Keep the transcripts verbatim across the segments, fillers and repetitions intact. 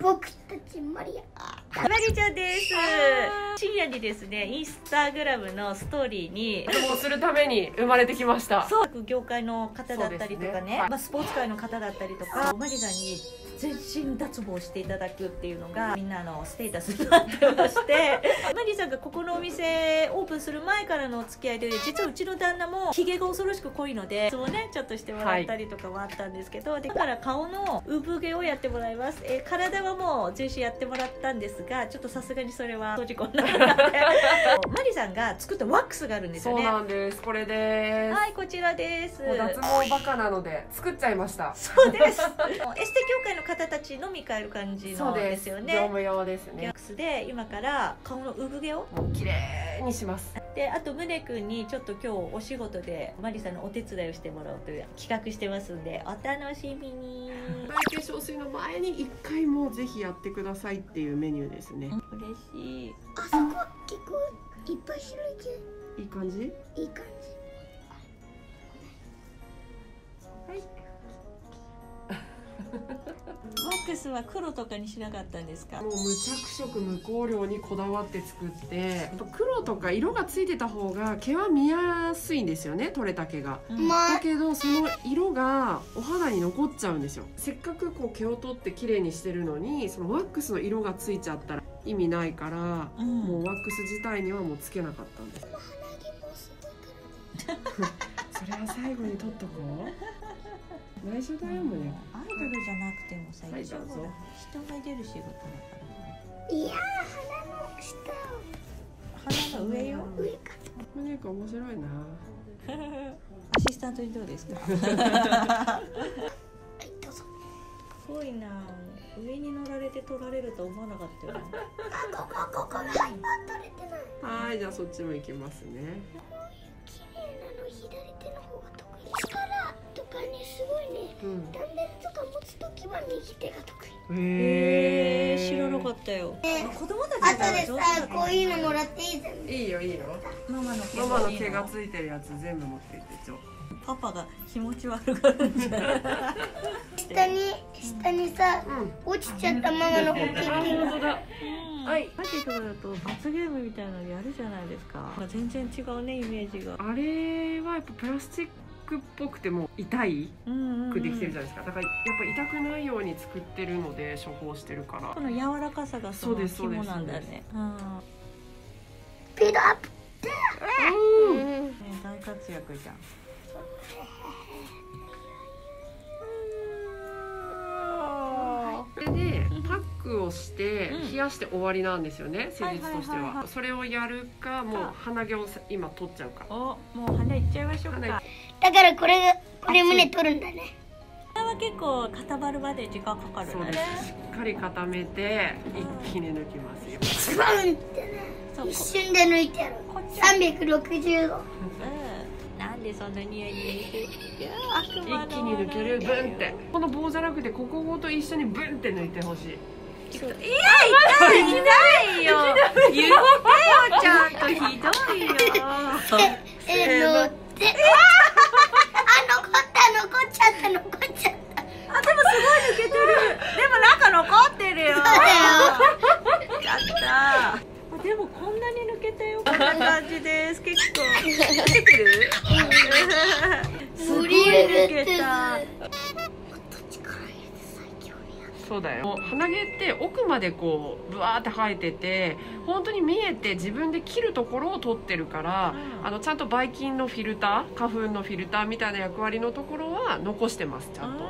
僕たちマリア、マリちゃんです。深夜にですね、インスタグラムのストーリーに質問するために生まれてきました。そう、業界の方だったりとかね、ねはい、まあスポーツ界の方だったりとか、マリさんに全身脱毛していただくっていうのがみんなのステータスになってましてマリさんがここのお店オープンする前からのお付き合いで、実はうちの旦那もひげが恐ろしく濃いので、そうねちょっとしてもらったりとかはあったんですけど、はい、だから顔の産毛をやってもらいます、えー、体はもう重視やってもらったんですが、ちょっとさすがにそれは閉じ込んだなってマリさんが作ったワックスがあるんですよね。そうなんです、これです。はい、こちらです。脱毛バカなので作っちゃいました。そうですエステ業界の方たちのみ買える感じのですよね。業務用ですね。ワックスで今から顔の産毛を綺麗にします。で、あとムネ君にちょっと今日お仕事でマリさんのお手伝いをしてもらおうという企画してますんで、お楽しみに。化粧水の前に一回もぜひやってくださいっていうメニューですね。嬉しい。あそこ結構いっぱい白いけ。いい感じ？いい感じ。ワックスは黒とかにしなかったんですか？もう無着色無香料にこだわって作って、黒とか色がついてた方が毛は見やすいんですよね、取れた毛が、うん、だけどその色がお肌に残っちゃうんですよ。せっかくこう毛を取って綺麗にしてるのに、そのワックスの色がついちゃったら意味ないから、うん、もうワックス自体にはもうつけなかったんです。それは最後に取っとこう。内緒だよね。アイドルじゃなくてもさ、一緒だ。人が出る仕事だから。いやー、鼻の下。鼻の上よ。上か。なんか面白いな。アシスタントにどうですか。はい、どうぞ。すごいな。上に乗られて取られると思わなかったよ。あ、ここここが取れてない。はい、じゃあそっちも行きますね。こういう綺麗なの左手の方が得意。力とかね、すごい。うん、ダンベルとか持つときは右手が得意。へえ、知らなかったよ。子供たちが上手だった。あとでさ、こういうのもらっていいじゃん。いいよいいよ。ママの毛が。ママの毛がついてるやつ全部持ってってちょ。パパが気持ち悪がるんじゃない。下に下にさ、うん、落ちちゃったママのホッキー。本当だ。はい。マジとかだと罰ゲームみたいなのやるじゃないですか。全然違うねイメージが。あれはやっぱプラスチック。っぽくても痛いくできてるじゃないですか。だからやっぱ痛くないように作ってるので処方してるから、この柔らかさがその肝なんだね。スピードアップ。大活躍じゃん。それでパックをして冷やして終わりなんですよね、施術としては。それをやるか、もう鼻毛を今取っちゃうか。お、もう鼻いっちゃいましょうか。だからこれこれ胸取るんだね。鼻は結構固まるまで時間かかるね。そうです、しっかり固めて一気に抜きますよ。ズバンってね、一瞬で抜いてやる。さんびゃくろくじゅうど。なんでそんな匂いに一気に抜ける。ブンって、この棒じゃなくてここごと一緒にブンって抜いてほしい。いや、痛いよ。言ってよ、ちゃんと。ひどいよ。え、乗って。あ、残った、残っちゃった、残っちゃった。あ、でもすごい抜けてる。でも中残ってるよ。やった。でもこんなに抜けたよ。こんな感じです。結構抜けてる。すごい抜けた。そうだよ。鼻毛って奥までこうぶわーって生えてて、本当に見えて自分で切るところを取ってるから、うん、あのちゃんとばい菌のフィルター、花粉のフィルターみたいな役割のところは残してます、ちゃんと。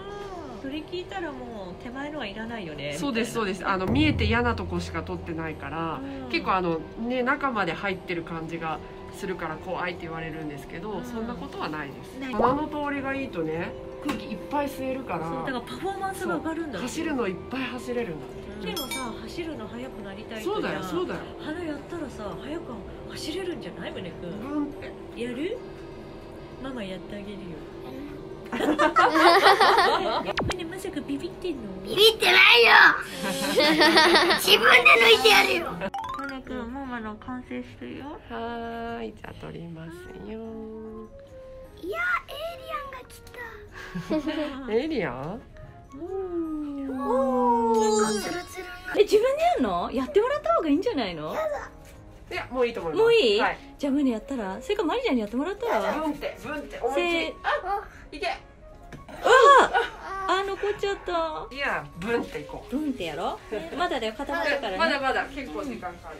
それ聞いたらもう手前のはいらないよね。そうですそうです、あの見えて嫌なとこしか取ってないから、うん、結構あのね中まで入ってる感じがするから怖いって言われるんですけど、うん、そんなことはないです。鼻の通りがいいとね、空気いっぱい吸えるから、だからパフォーマンスが上がるんだ。走るのいっぱい走れるんだ。でもさ、走るの速くなりたいって。そうだよそうだよ。鼻やったらさ、速く走れるんじゃない？胸くん。ブンってやる？ママやってあげるよ。まさかビビってんの？ビビってないよ。自分で抜いてやるよ。マネ君、ママの完成するよ。はーい、じゃあ取りますよ。いや、エイリアンが来た。エイリアン？うん。え、自分でやるの？やってもらった方がいいんじゃないの？いや、もういいと思います。もういい？じゃあ胸やったら、それかマリちゃんにやってもらったら。ブンってブンってお餅。あ、いけ。あ、残っちゃった。いや、ブンっていこう。ブンってやろ。まだだよ、固まるからね。まだまだ結構時間かかる。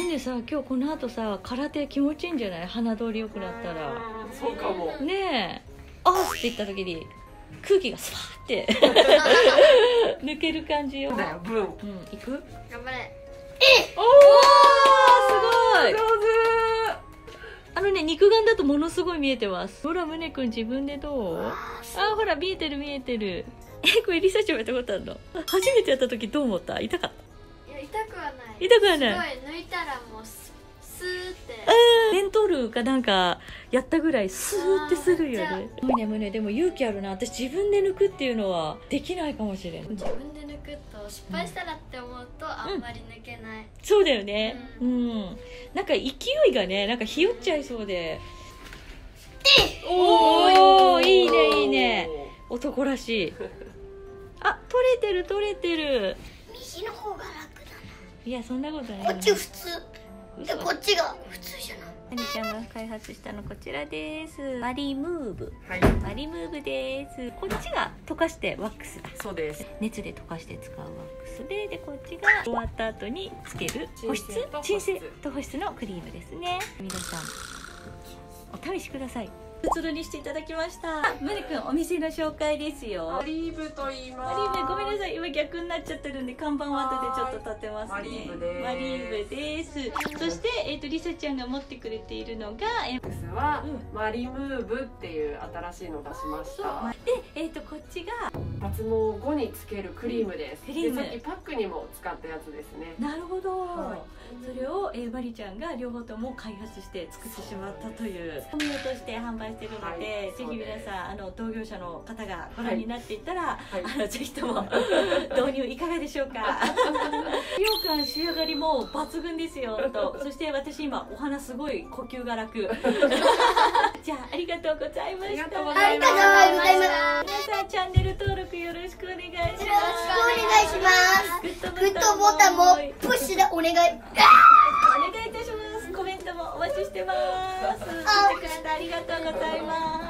なんでさ、今日この後さ、空手気持ちいいんじゃない？鼻通り良くなったら。そうかも。ねえ。あーって言った時に空気がスパーって抜ける感じよ。だよ、ブン。うん、いく？頑張れ。え、おお、すごい。上手。あのね、肉眼だとものすごい見えてます。ほら、むねくん自分でどう？あ、ほら、見えてる見えてる。え、これリサちゃんもやったことあるの？初めてやった時どう思った？痛かった？いや、痛くはない。痛くはない。すごい抜いたらもうスーって。メントールかなんかやったぐらいスーってするよね。むねむね、でも勇気あるな。私自分で抜くっていうのはできないかもしれない。自分で抜くと失敗したらって思うとあんまり抜けない。うん、そうだよね。うん、うん。なんか勢いがね、なんかひよっちゃいそうで。うん、おお、いいねいいね。男らしい。あ、取れてる取れてる。右の方が楽だな。いや、そんなことない。こっち普通。で、こっちが普通じゃない。マリちゃんが開発したのこちらです。マリムーブ。はい。マリムーブです。こっちが溶かしてワックスだ。そうです。熱で溶かして使うワックスで、でこっちが終わった後につける保湿、鎮静と保湿のクリームですね。皆さんお試しください。ツルにしていただきました。むねくん、お店の紹介ですよ。マリーブと言います。マリーブ、ごめんなさい、今逆になっちゃってるんで、看板は後でちょっと立てますね。マリーブです。マリーブです。そして、えっと、りさちゃんが持ってくれているのが、え、これは、うん、マリムーブっていう新しいのを出しました。で、えっと、こっちが脱毛後につけるクリームです。クリーム。で、さっきパックにも使ったやつですね。なるほど。はい、それを、えー、マリちゃんが両方とも開発して作ってしまったという。本名として販売。してるので、ぜひ皆さんあの同業者の方がご覧になっていたら、あのぜひとも導入いかがでしょうか。羊羹仕上がりも抜群ですよと、そして私今お鼻すごい呼吸が楽。じゃあありがとうございました。ありがとうございます。皆さんチャンネル登録よろしくお願いします。よろしくお願いします。グッドボタンもプッシュでお願い。お願いいたします。コメントもお待ちしてます。ありがとうございます。